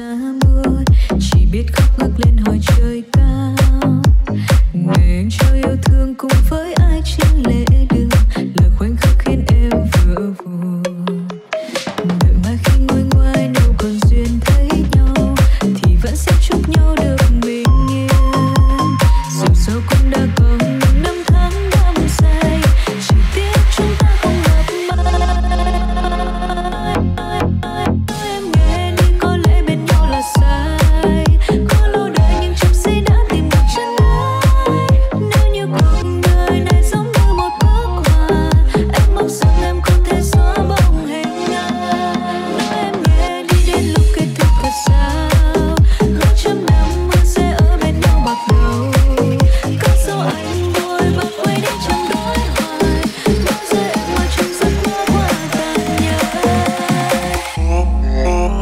ra mưa, chỉ biết khóc ngước lên hỏi trời cao. Người anh trao yêu thương cùng với ai trên lễ đường, lời khoảnh khắc khiến em vừa vui. Đợi mai khi ngôi ngoài đâu còn duyên thấy nhau, thì vẫn sẽ chúc nhau được bình yên. Dù sao cũng đã có những năm tháng đã buồn say, chỉ tiếc chúng ta không gặp mãi. Em nghe đi có lẽ bên nhau là sai, có lâu đời nhưng trong giây đã tìm được chân ai. Nếu như cuộc đời này giống như một bức họa, em mong rằng em không thể xóa bóng hình ai. Nói em nghe đi đến lúc kết thúc thật sao, gót chân em mưa sẽ ở bên nhau bạc đầu. Cất dấu anh vui và quay đến trong đôi hoài, bao giờ em mơ trong giấc mơ qua tàn nhai.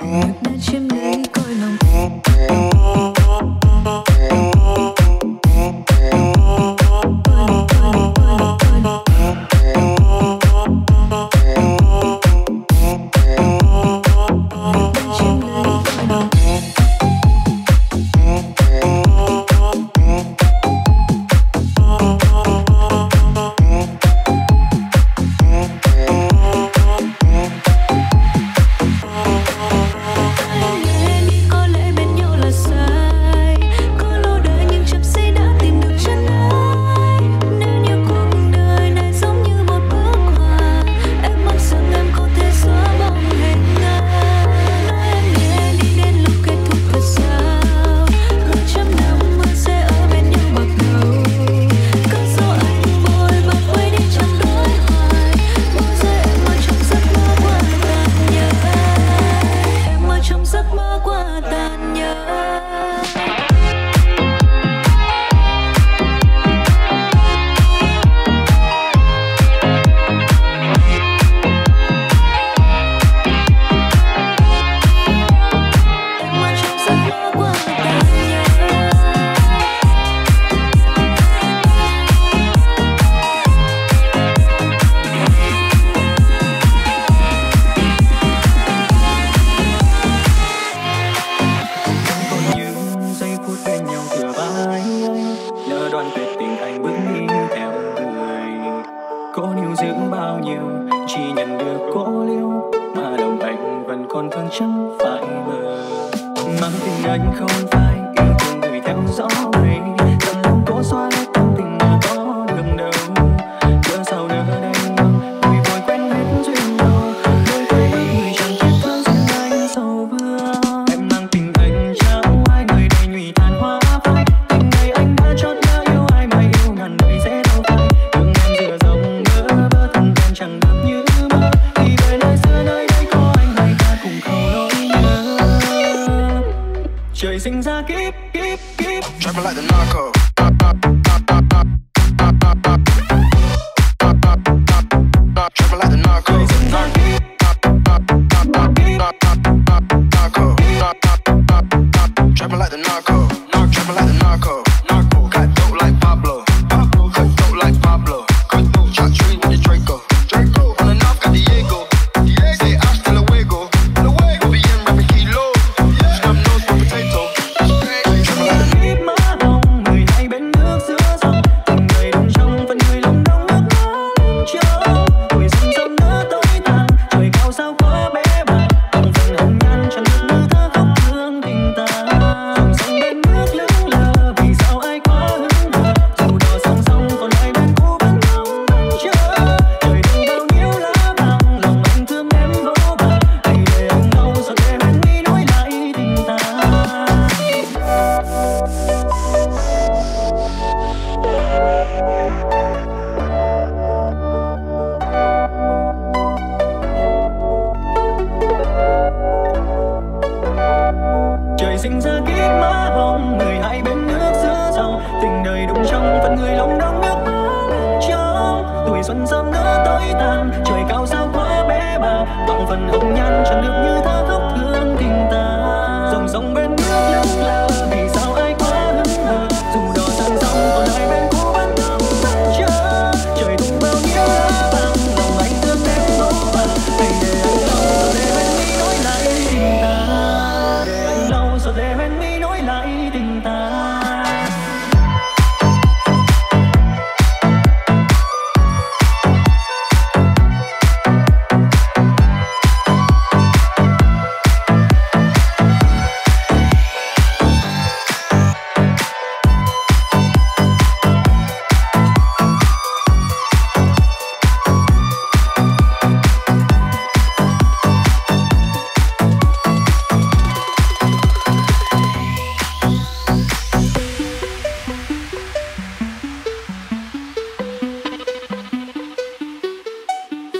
Nước đã chiếm lấy cõi lòng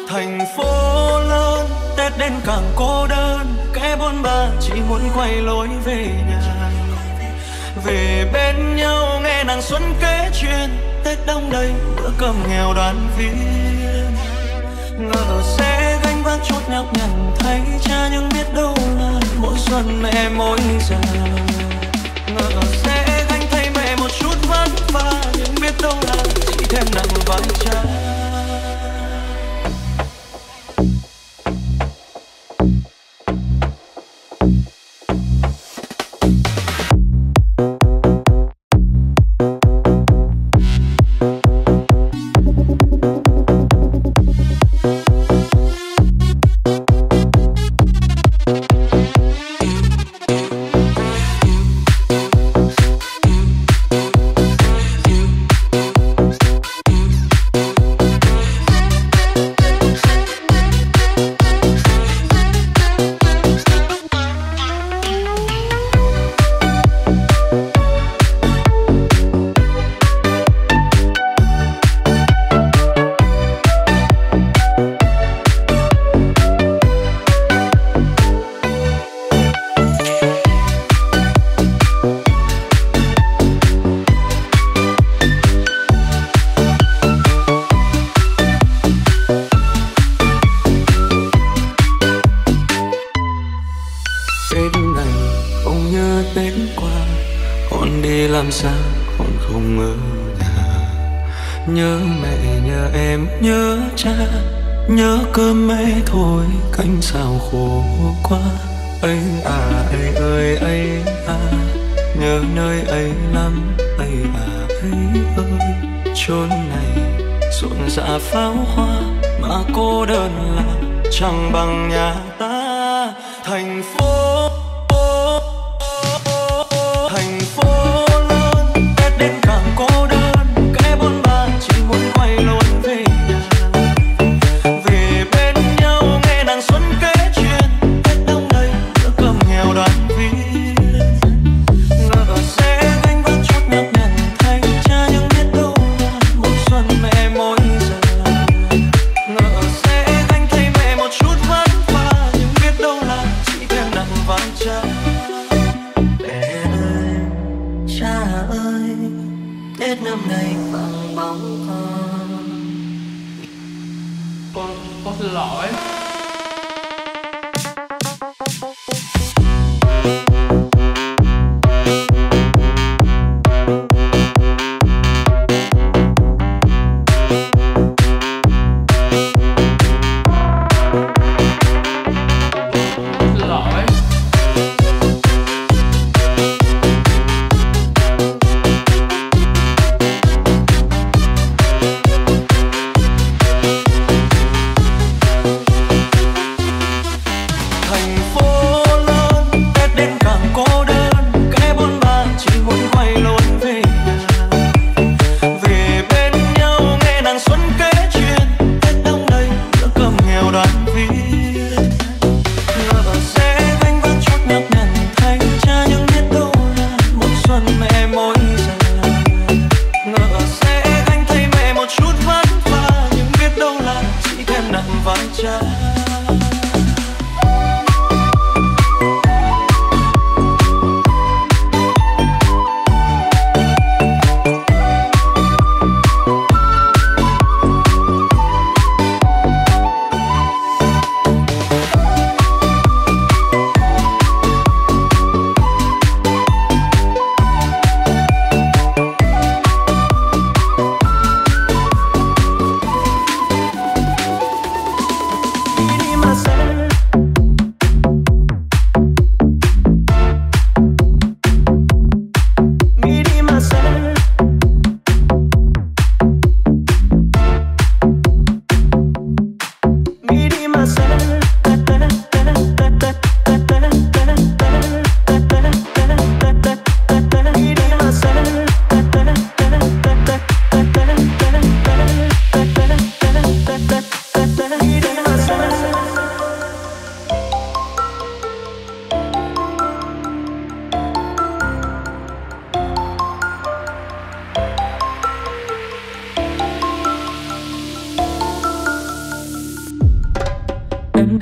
thành phố lớn, Tết đến càng cô đơn. Kẻ bôn ba chỉ muốn quay lối về nhà, về bên nhau nghe nàng xuân kể chuyện. Tết đông đầy bữa cơm nghèo đoàn viên, ngờ sẽ gánh vác chốt nhọc nhằn thay cha, nhưng biết đâu là mỗi xuân mẹ mỗi già. Ngờ sẽ gánh thay mẹ một chút vất vả, nhưng biết đâu là chỉ thêm nặng vai cha.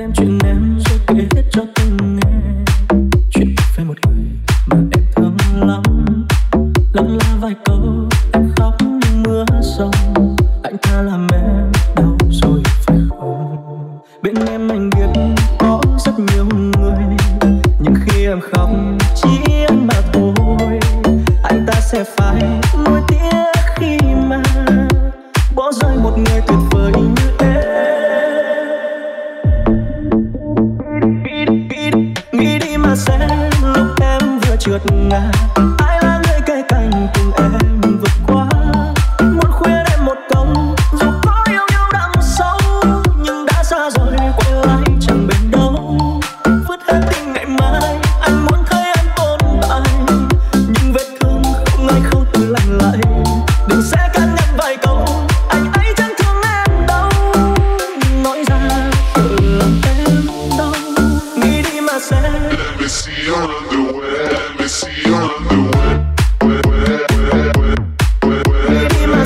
em chuyện em rồi kể hết cho từng nghe. Chuyện về một người mà em thương lắm là vài câu em khóc như mưa sông. Anh tha làm em đau rồi phải không? Bên em anh biết có rất nhiều người, nhưng khi em khóc chỉ anh mà thôi. Anh ta sẽ phải nuối tiếc khi mà bỏ rơi một người tuyệt vời như em. Nghĩ đi mà xem lúc em vừa trượt ngã, ai là người cay cành cùng em vượt qua. Muốn khuyên em một câu dù có yêu nhau đậm sâu, nhưng đã xa rồi quay lại chẳng bền đâu. Vứt hết tình ngày mai, anh muốn thấy em tồn tại, nhưng vết thương không ai không tự lành lại. Đừng sẽ cắn nhắc vài câu, anh ấy chẳng thương em đâu, nói ra tự làm em đau. Nghĩ đi mà xem. Let me see your underwear, let me see your underwear. Nghĩ đi mà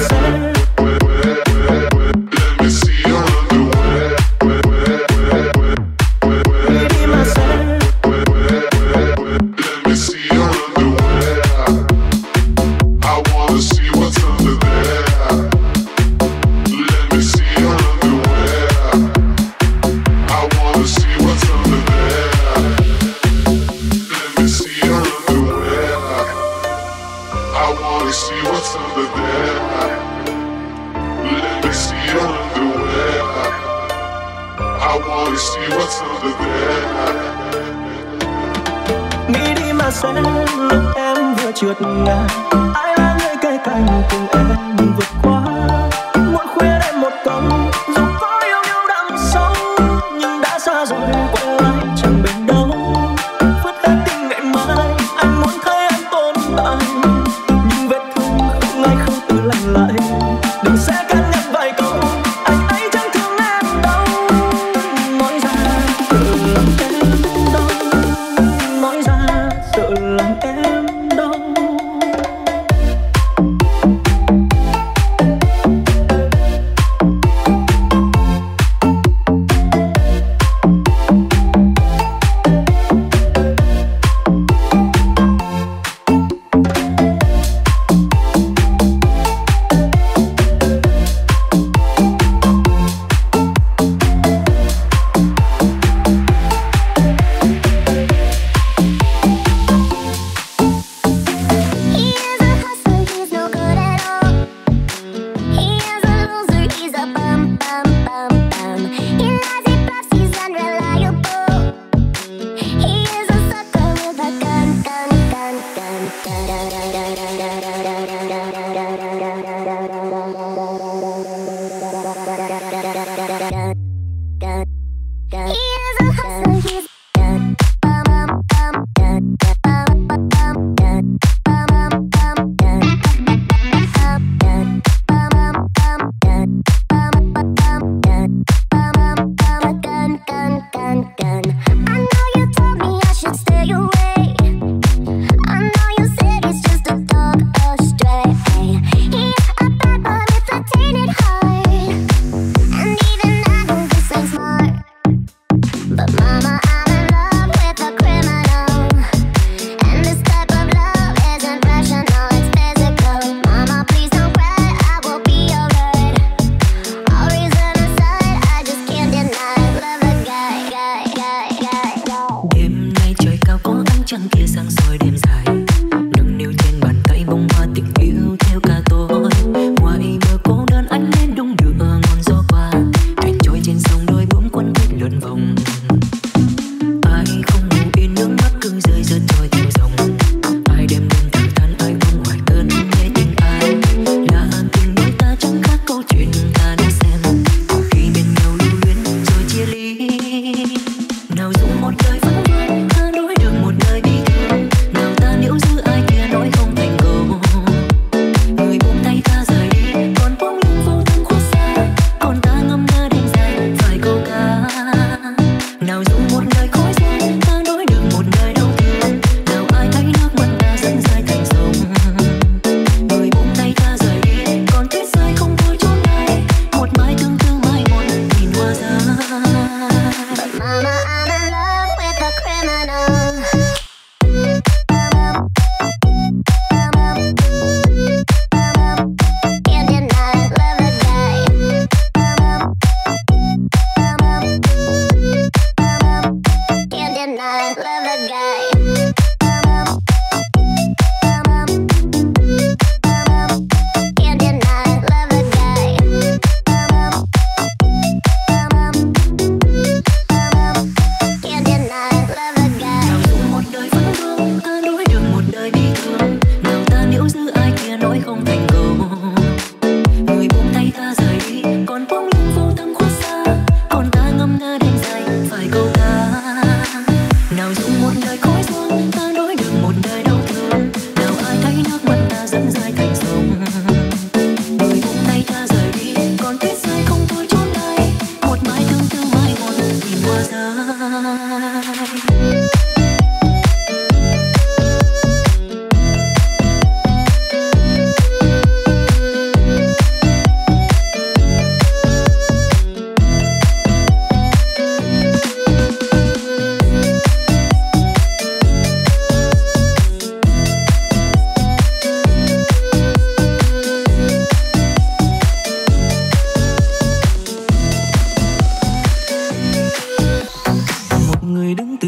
xem lúc em vừa trượt ngã, ai là người cay cành cùng em vượt qua. Muốn khuyên em một câu dù có yêu nhau đậm sâu, nhưng đã xa rồi quay lại chẳng bền đâu. Vứt hết tình ngày mai, anh muốn thấy em tồn tại, nhưng vết thương không ai không tự lành lại. Đừng sẽ cắn nhắc vài câu, anh ấy chẳng thương em đâu, nói ra tự làm em đau, nói ra tự làm em đau.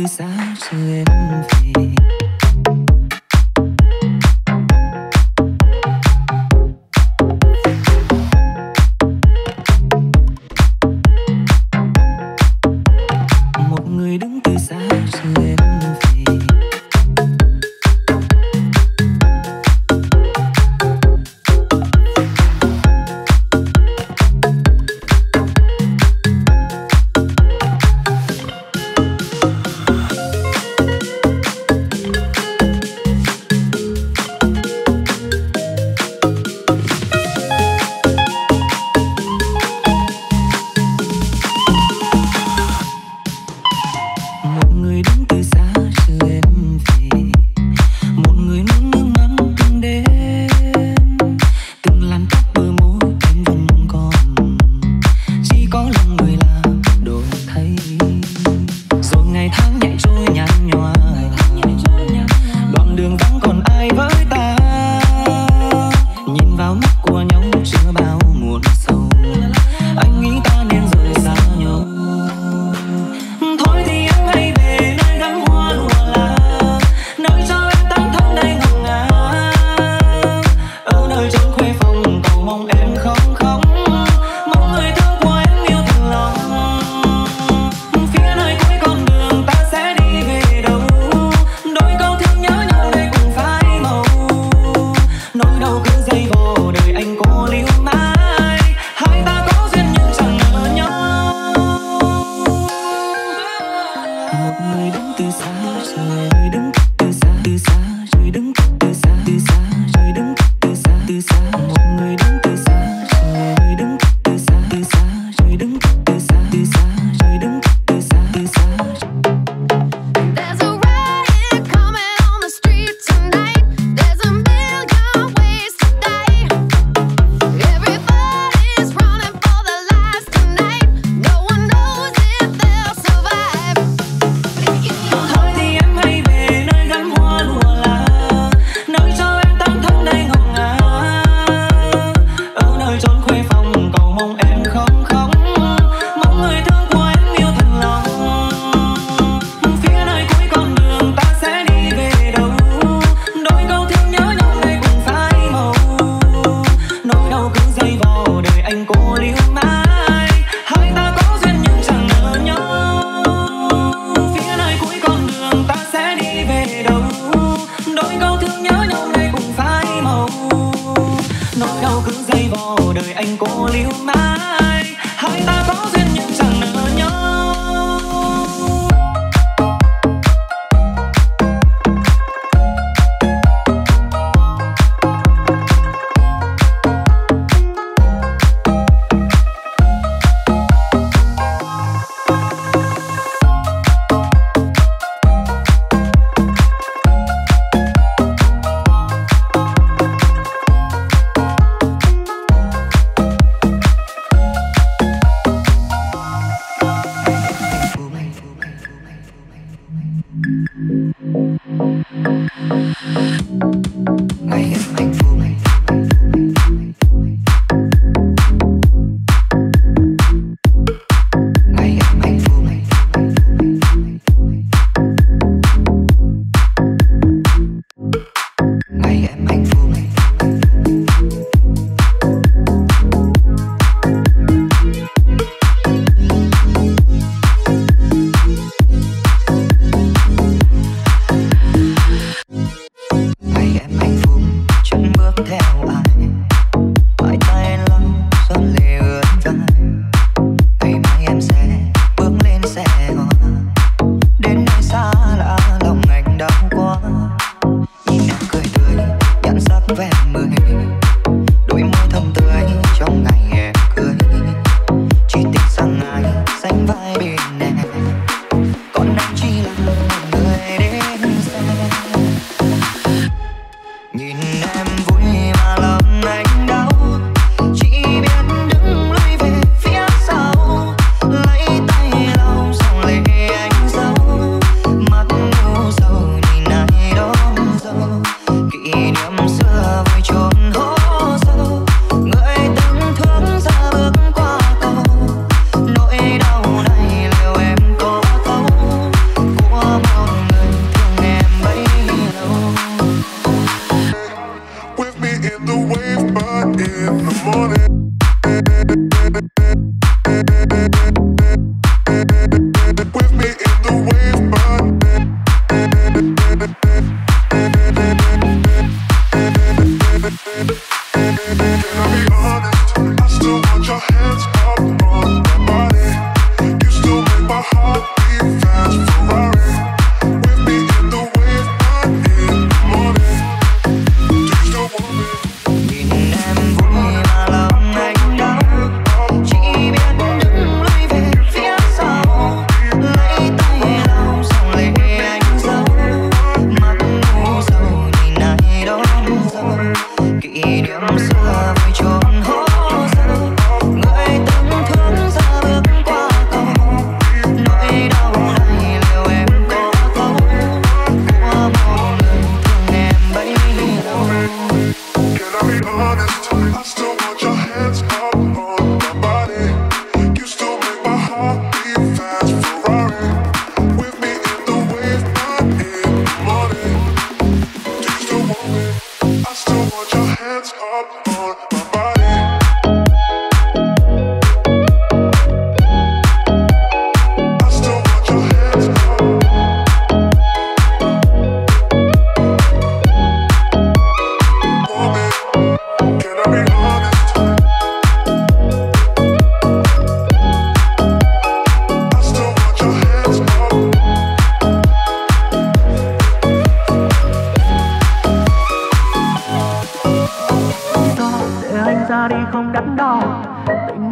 such envy. Một người đứng từ xa trông em về.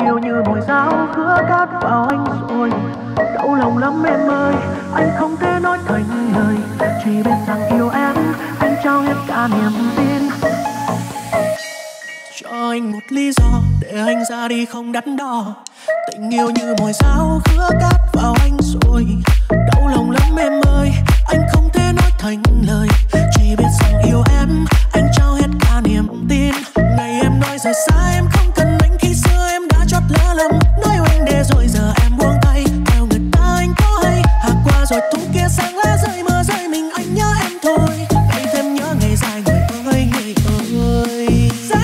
yêu như mùi giáo khứa cát vào anh rồi. Đau lòng lắm em ơi, anh không thể nói thành lời, chỉ biết rằng yêu em, anh trao hết cả niềm tin. Cho anh một lý do để anh ra đi không đắn đo. Tình yêu như mùi giáo khứa cát vào anh rồi. Đau lòng lắm em ơi, anh không thể nói thành lời, chỉ biết rằng yêu em, anh trao hết cả niềm tin. Ngày em nói rời xa em không cần anh, khi xưa em đã chót lỡ lầm. Nói yêu anh để rồi giờ em buông tay, theo người ta anh có hay. Hạ qua rồi thung kia sáng lá rơi mơ rơi mình, anh nhớ em thôi. Ngày thêm nhớ ngày dài người ơi, giá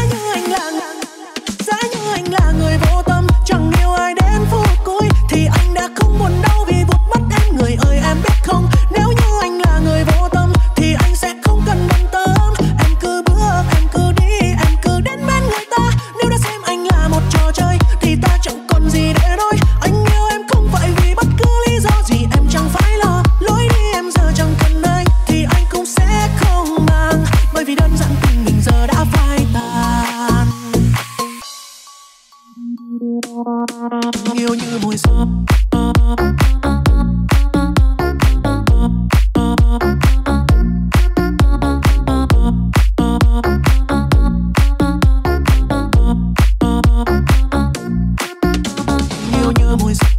như anh là người vô tâm, chẳng yêu ai đến phút cuối thì anh đã không buồn đau vì vụt mất em. Người ơi em biết không, nếu như anh là người vô tâm thì anh sẽ không cần bận tâm. Em cứ bước, em cứ đi, em cứ đến bên người ta. Nếu đã xem anh là một trò chơi thì ta chẳng còn gì để nói. Anh yêu em không phải vì bất cứ lý do gì, em chẳng phải lo. Lối đi em giờ chẳng cần ai thì anh cũng sẽ không mang, bởi vì đơn giản tình mình giờ đã phai tàn. Yêu như mùi gió cuối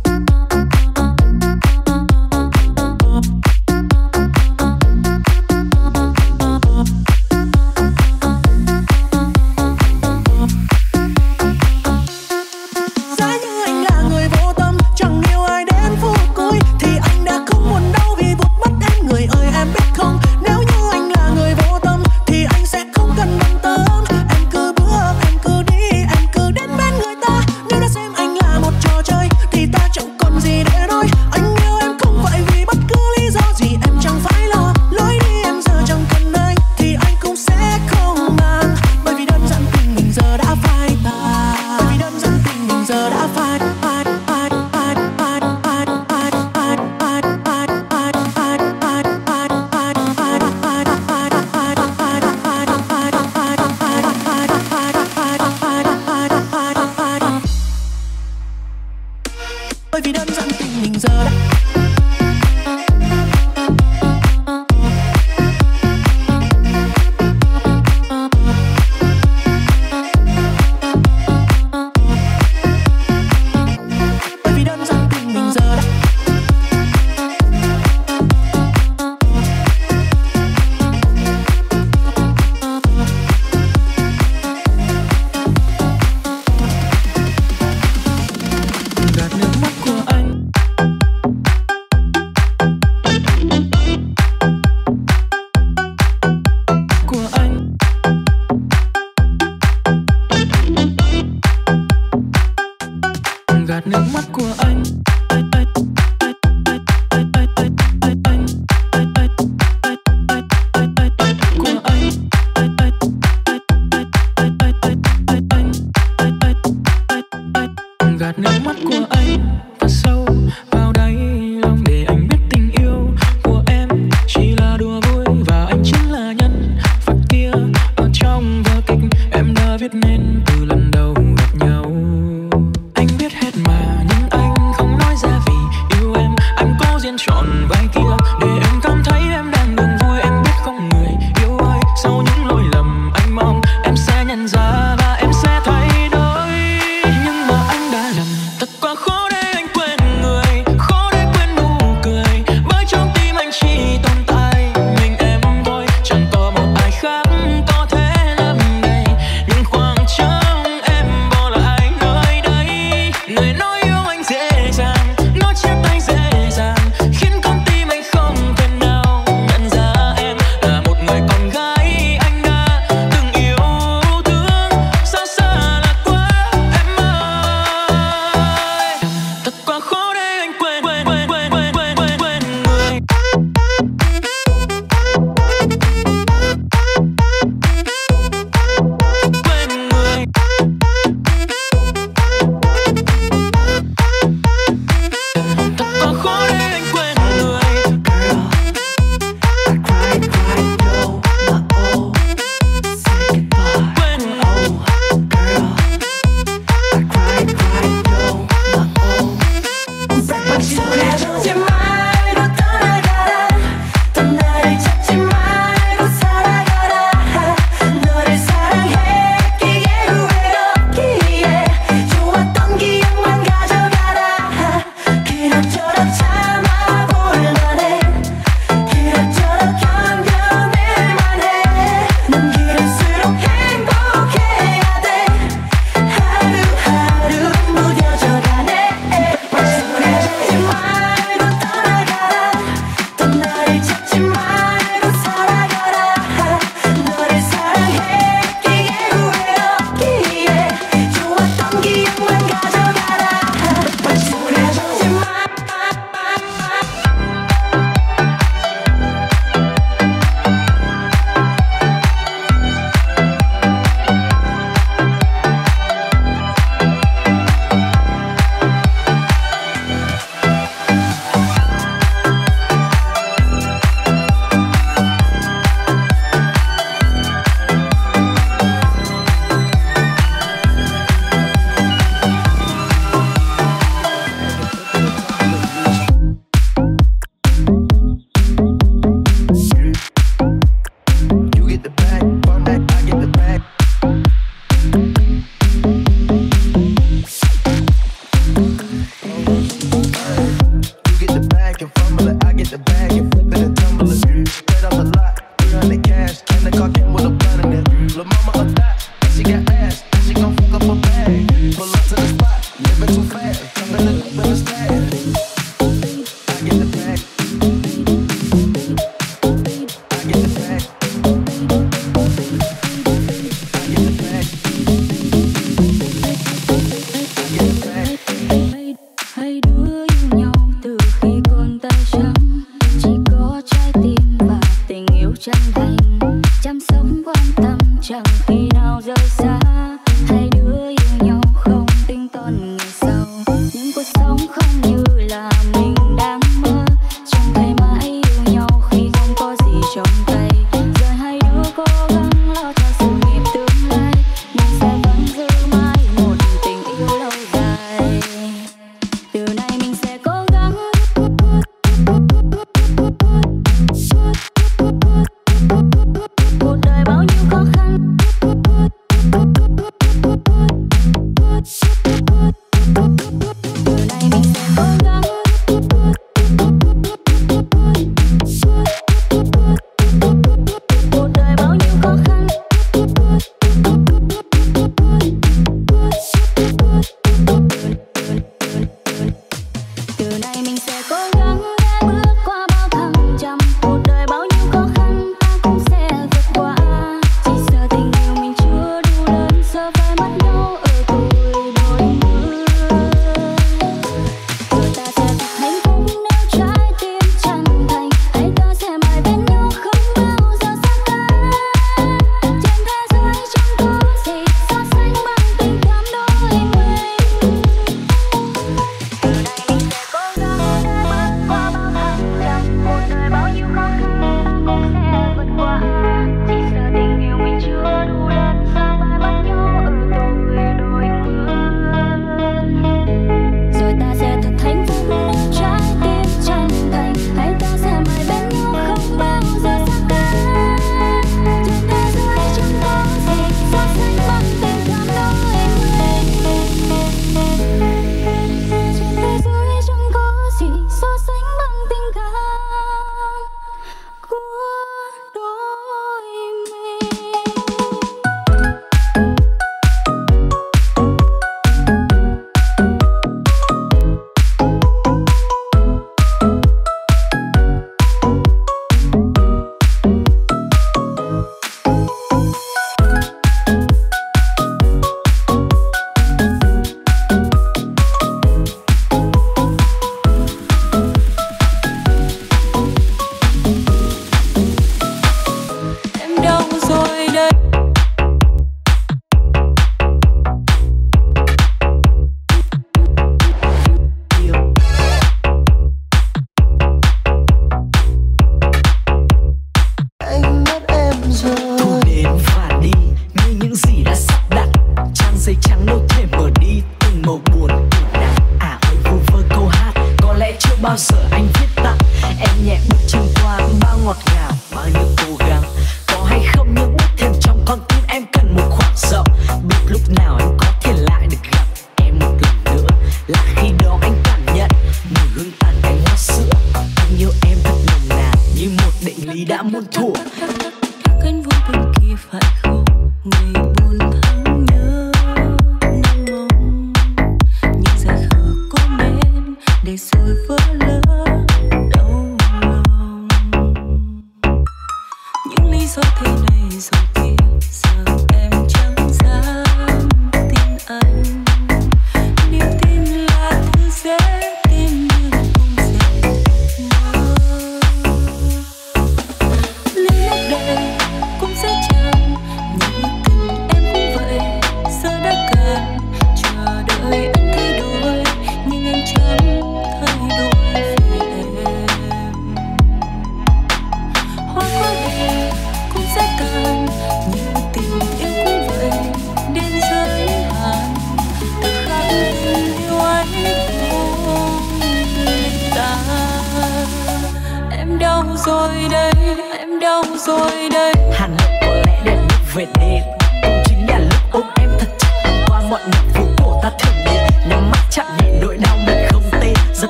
moving too fast. Coming up fast.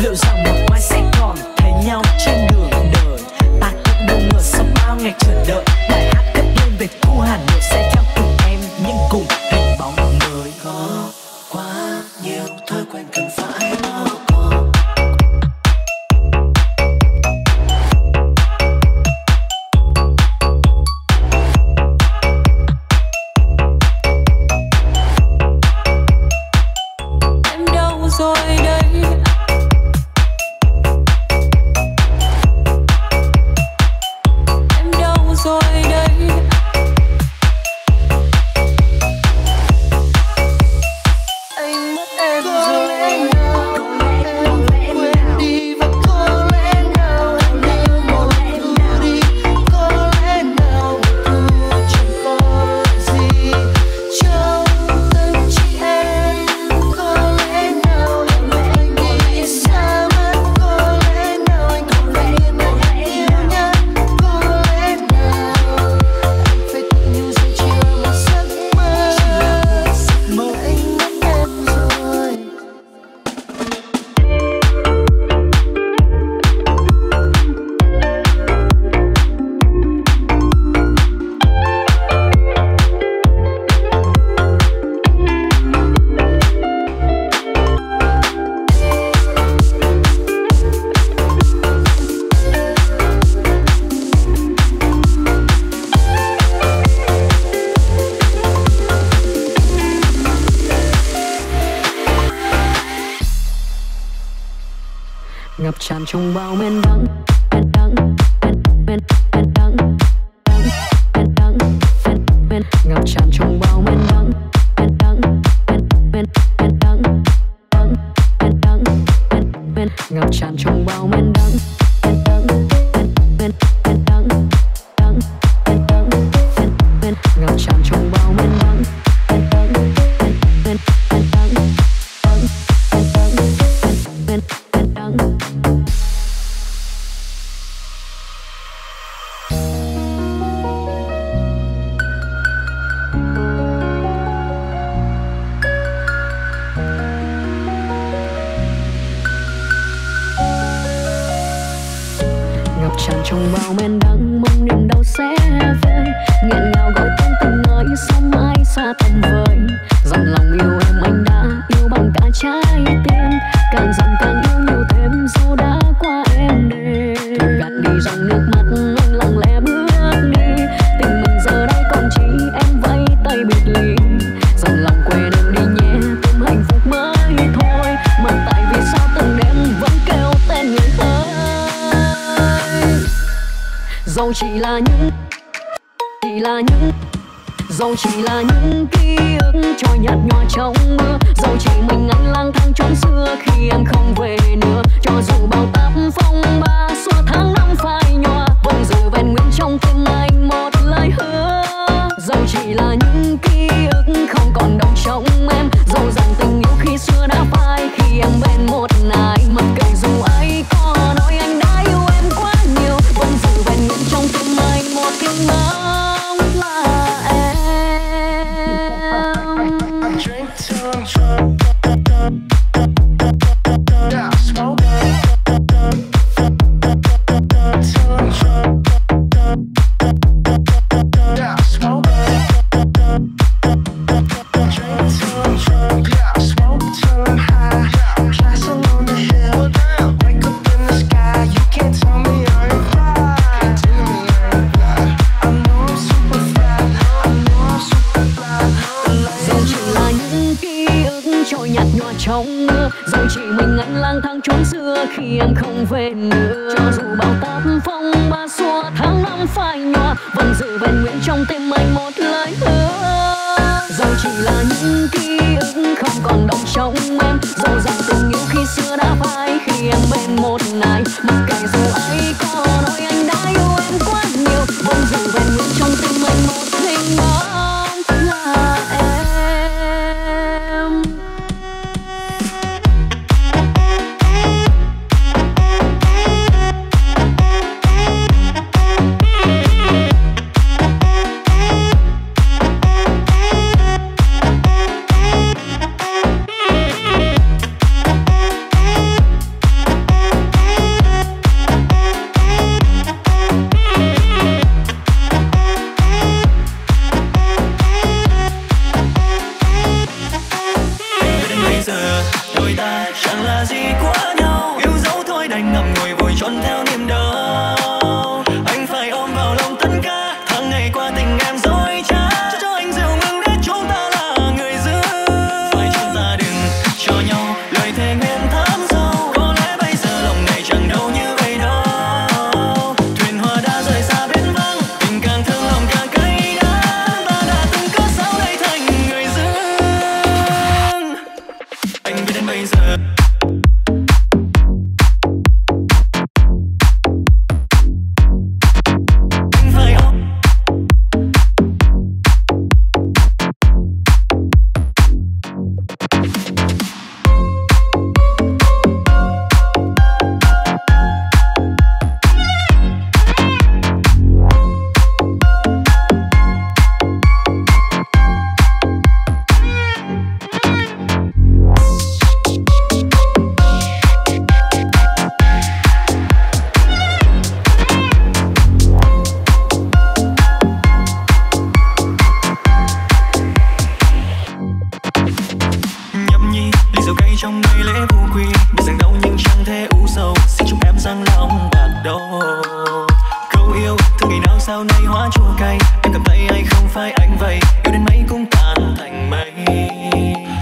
Liệu rằng một mai sẽ còn thấy nhau trên đường đời, ta tràn trong bao men đắng. Ngập tràn trong bao men đắng. Ngập tràn trong bao men đắng. Ngập tràn trong bao men đắng. Ngập tràn trong bao men đắng, mong niềm đau sẽ vơi. Nghẹn ngào gọi tên từng nơi, sao mãi xa tầm vời. Dặn lòng yêu em, anh đã yêu bằng cả trái tim. Càng dặn càng yêu nhiều thêm, dù đã qua em đêm. Gạt đi dòng nước mắt, anh lặng lẽ bước đi. Tình mình giờ đây còn chỉ em vẫy tay biệt ly. Dặn lòng quên em đi nhé, tìm hạnh phúc mới thôi. Mà tại vì sao từng đêm vẫn kêu tên người ta? Dẫu chỉ là những dẫu chỉ là những ký ức trôi nhạt nhòa trong mưa. Dẫu chỉ mình anh lang thang chốn xưa khi em không về nữa. Cho dù bao táp phong ba xua tháng năm phai nhòa, vẫn giữ vẹn nguyên trong tim anh một lời hứa. Dẫu chỉ là những ký ức không còn đọng trong em. Dẫu rằng tình yêu khi xưa đã phai khi em bên một ai. Mặc kệ dù ấy có nói anh đã yêu em quá nhiều, vẫn giữ vẹn nguyên trong tim anh một tiếng nói. Trong mưa, dẫu chỉ mình anh lang thang chốn xưa khi em không về nữa. Cho dù bao táp phong ba xua tháng năm phai nhòa, vẫn giữ vẹn nguyên trong tim anh một lời hứa. Dẫu chỉ là những ký ức không còn đọng trong em. Dẫu rằng tình yêu khi xưa đã phai khi em bên một ai. Mặc kệ dù ấy có nói anh đã yêu em quá nhiều, vẫn giữ vẹn nguyên trong tim anh một mình đó.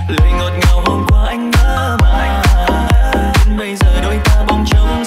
Lời ngọt ngào hôm qua anh mơ màng, đến bây giờ đôi ta bóng trống.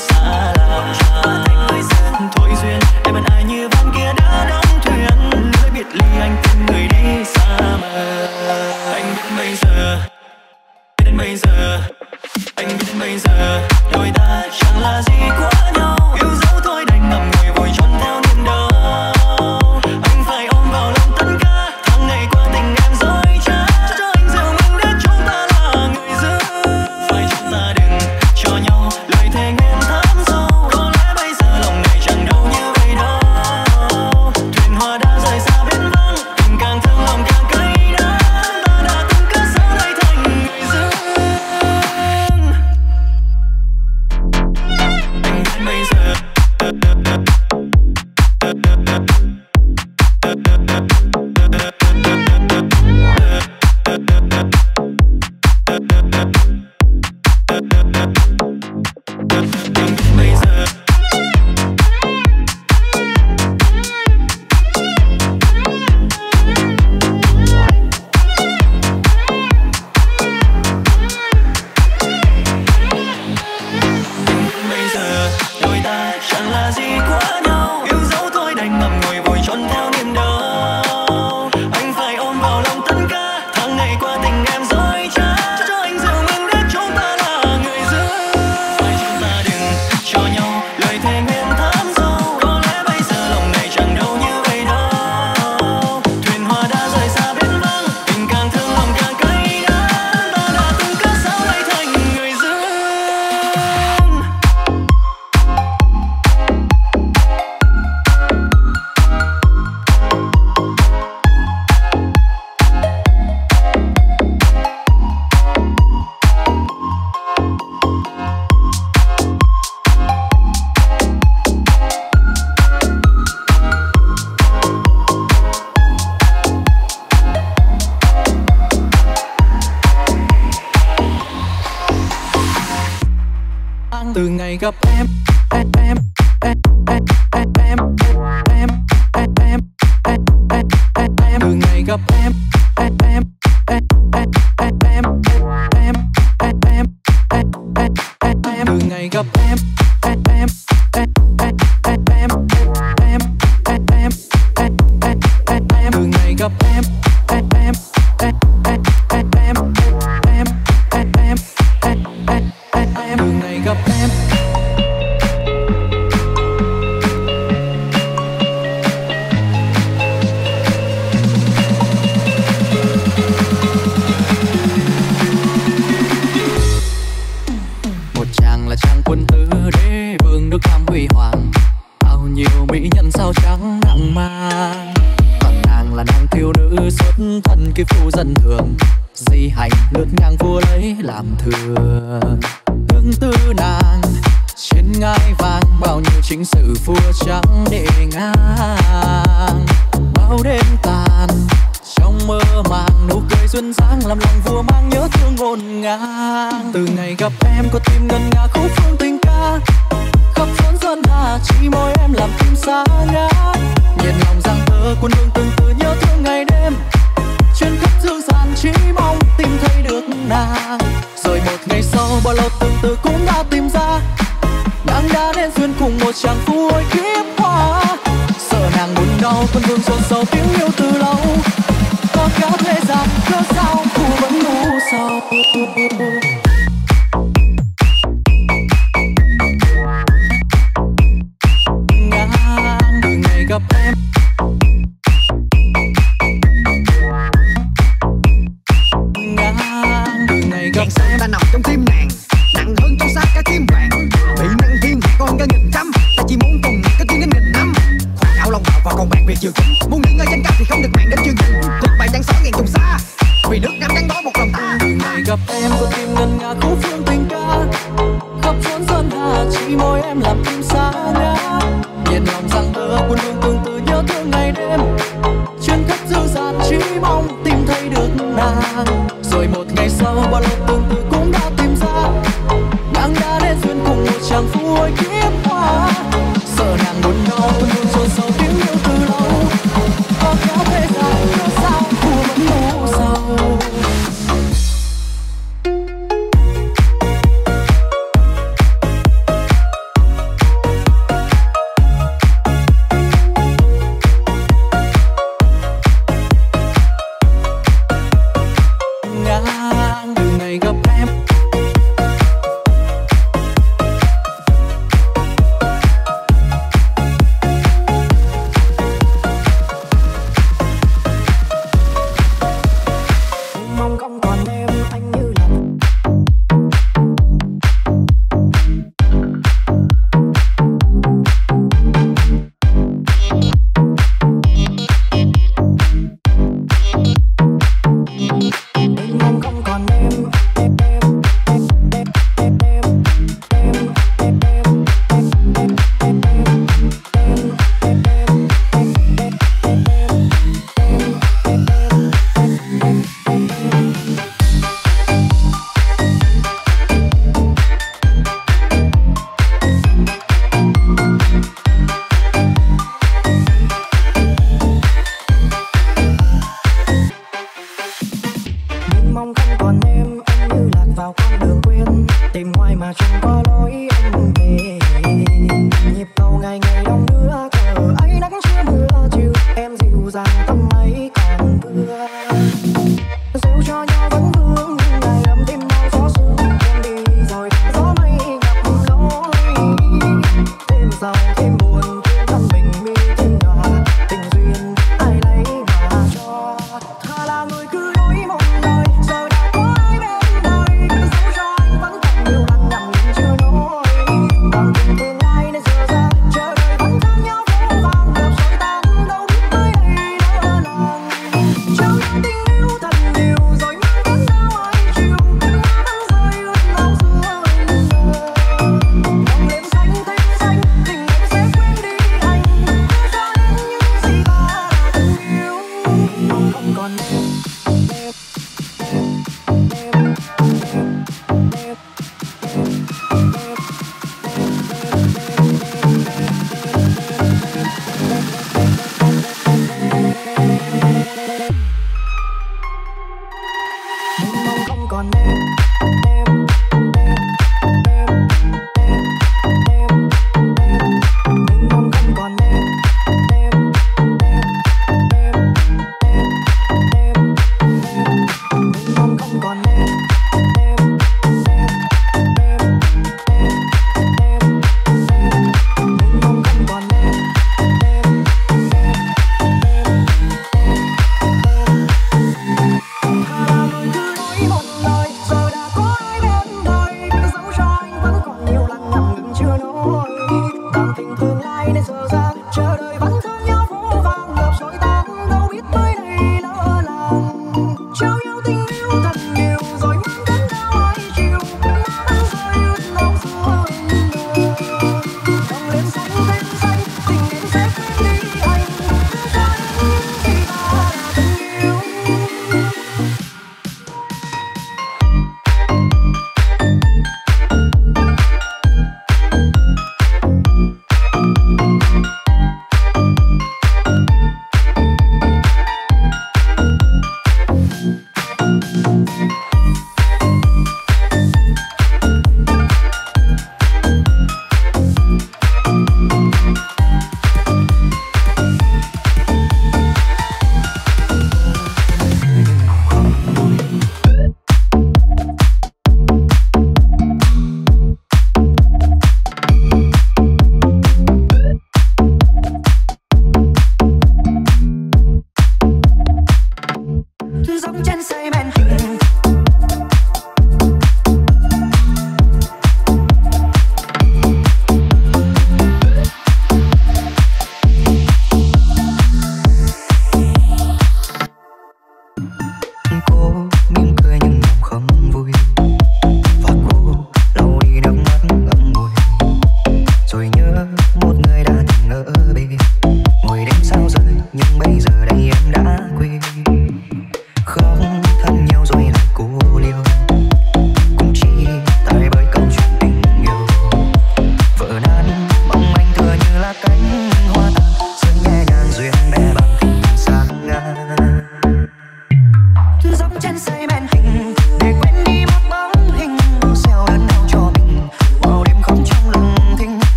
wake up. Đừng ngày gặp em đừng ngày gặp em đừng ngày gặp em đừng ngày gặp em. Cái phu dân thường di hành lướt ngang vua lấy làm thừa. Tương tư nàng trên ngai vàng, bao nhiêu chính sự vua trắng để ngang. Bao đêm tàn trong mơ màng, nụ cười duyên dáng làm lòng vua mang nhớ thương ngổn ngang. Từ ngày gặp em có tim ngân nga khúc phương tình ca, khắp phấn sơn hà chỉ môi em làm tim xa ngã. Nhìn lòng giang thơ quân hương từng từ nhớ thương ngày đêm, trên khắp dương gian chỉ mong tìm thấy được nàng. Rồi một ngày sau bao lâu từng từ cũng đã tìm ra, nàng đã nên duyên cùng một chàng phu ôi kiếp hoa. Sợ nàng buồn đau con vương xôn xao tiếng yêu từ lâu, có kéo thế gian cớ sao phu vẫn ngu sao. Ngang từ ngày gặp em, nàng xưa ta nằm trong tim nàng, nặng hơn trong xác cả tim vàng. Bị năng thiên con cả nghìn trăm, ta chỉ muốn cùng nàng có tiếng đến nghìn năm. Khoác áo lòng vào và còn bạc việc chưa kính, muốn những người tranh cãi thì không được mạng đến chương trình. Cuộc bài đang sáng ngàn trùng xa, vì nước Nam đang đói một lòng ta. Từ ngày gặp em có tim ngân nga khúc phương tình ca, khắp chốn sơn hà chỉ môi em làm tim xa ngã. Nhìn lòng rằng thơ buồn hương tương tư nhớ thương ngày đêm, chuyên khắp dương gian chỉ mong tìm thấy được nàng. Rồi một ngày sau bao lâu từng từ cũng đã tìm ra, nàng đã đến duyên cùng một chàng phu ôi kiếp hoa. Sợ nàng buồn đau luôn xôn xao tiếng yêu từ lâu, có kéo thế gian cớ sao phu vẫn ngu sao.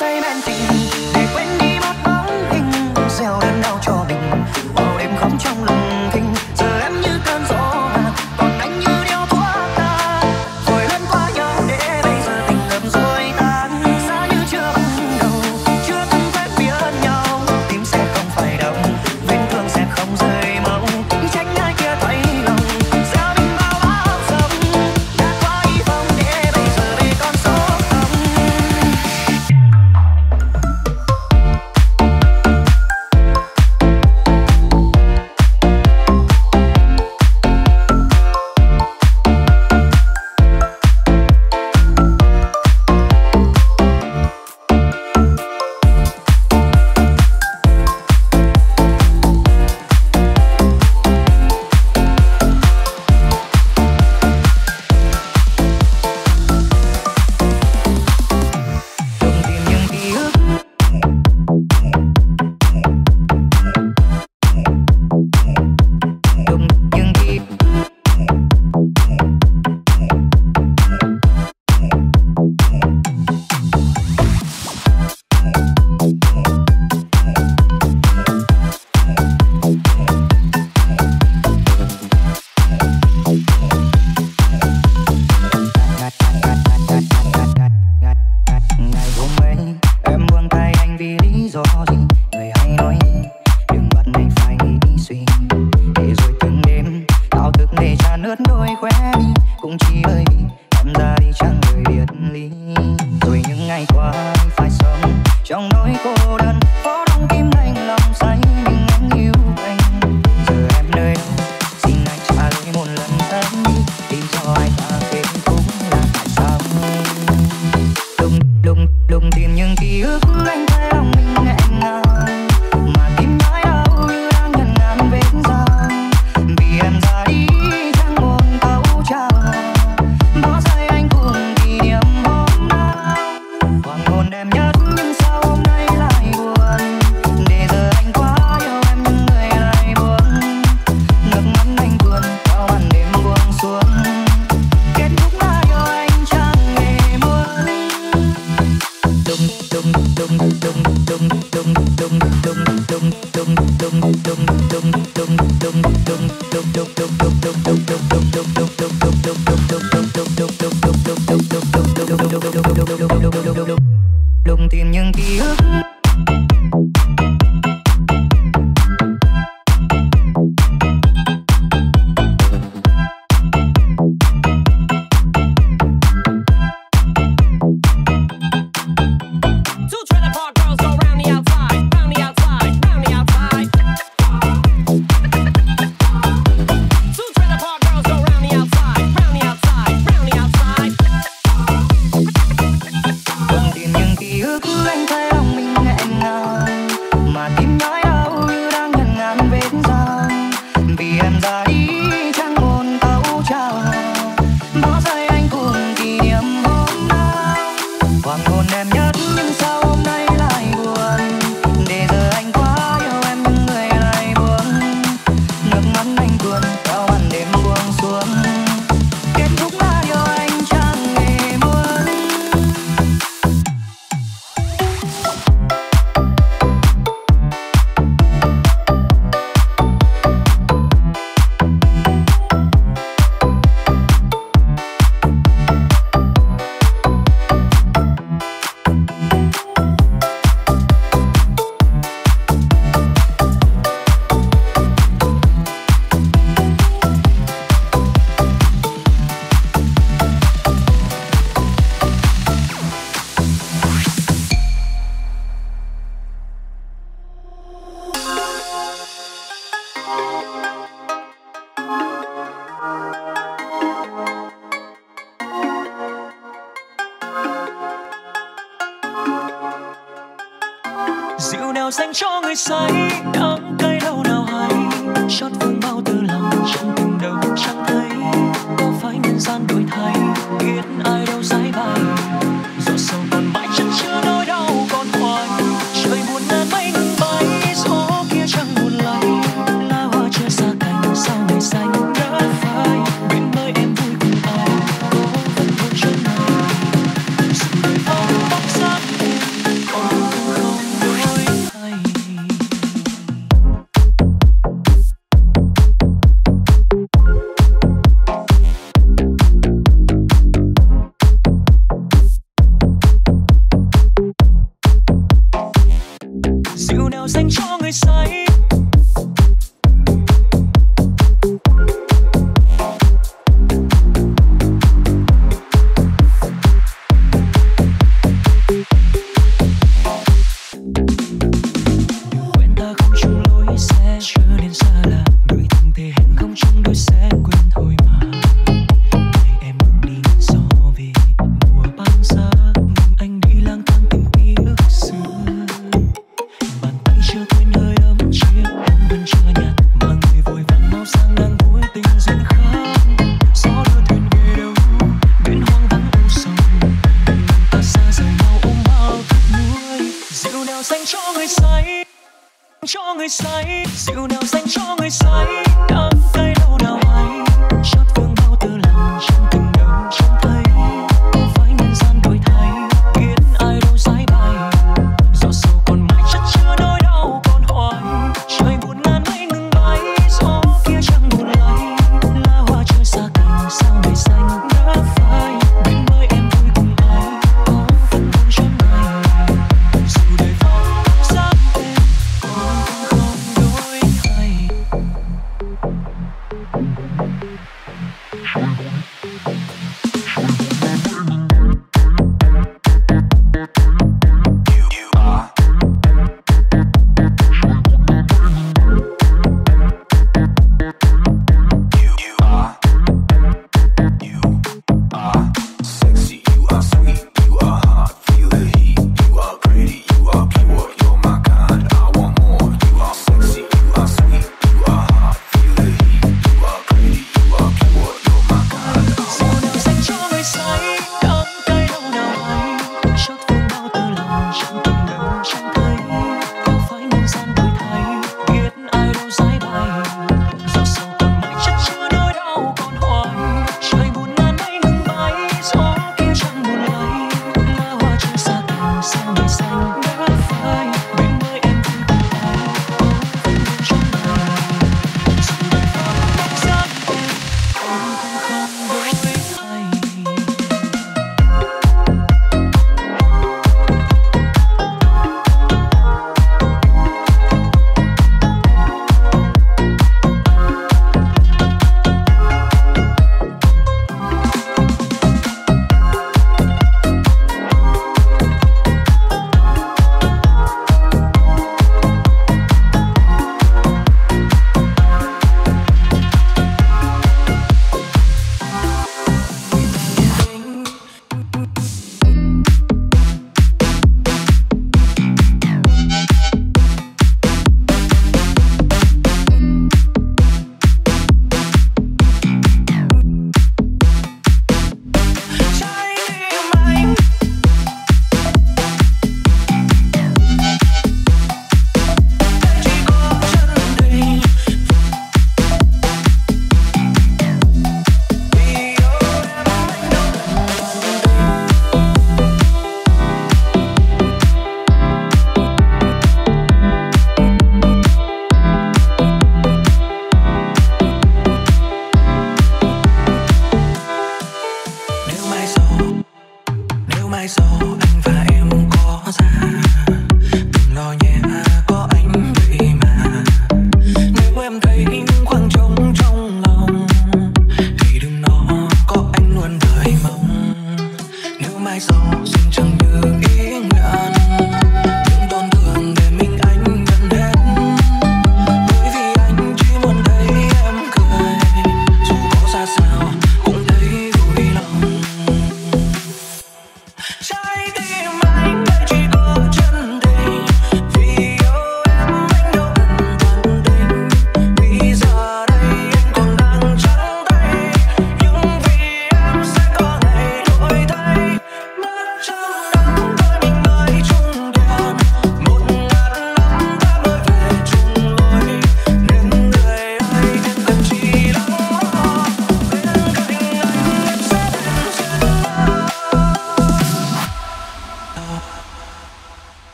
say men tình để quên đi mất bóng hình gieo đớn đau cho mình bao đêm khóc trong lòng kinh. Giờ em như cơn gió mà còn anh như điêu thoát ta rồi lăn qua nhau để bây giờ tình ngầm rồi tan xa như chưa ban đầu, chưa từng quen biết nhau tim sẽ không phải đau, vết thương sẽ không rơi máu, tránh ai kia thay lòng sao mình bao bao dầm đã qua y vọng để bây giờ về con số không. Rượu nào dành cho người say, đắng cay đâu nào hay, chót vương bao tư lòng trong tình đâu chẳng thấy. Có phải nhân gian đổi thay, biết ai đâu dãi bay, rồi sâu tàn mãi chẳng chưa nỗi đau còn hoài. Trời buồn nan bánh bay, gió kia chẳng buồn lay, lá hoa chưa xa cành, sao ngày xanh đã phai. Bên nơi em vui cùng ai, có vẫn thương chân này, dù đời bao bóc xác em. người say, rượu nào dành cho người say, đám cây đâu nào hay, chót vương đau từ lòng trong tình đầu trong tay. Có phải nhân gian đổi thay, khiến ai đâu dãi bay? Gió sâu còn mãi chất chứa nỗi đau còn hoài. Trời buồn ngàn mây ngừng bay, gió kia chẳng buồn lay. Lá hoa trôi xa cành, sao ngày xanh đã phai? Bên bơi em vui cùng ai? Có tận thương trong này, dù đời vắng giáp em còn không đổi thay.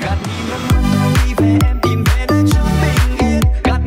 Gạt đi nước mắt tôi về em tìm về nơi cho bình yên. Gạt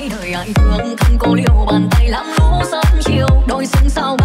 mấy đời ai thương thân cô liều bàn tay làm lũ sớm chiều đôi sừng sao.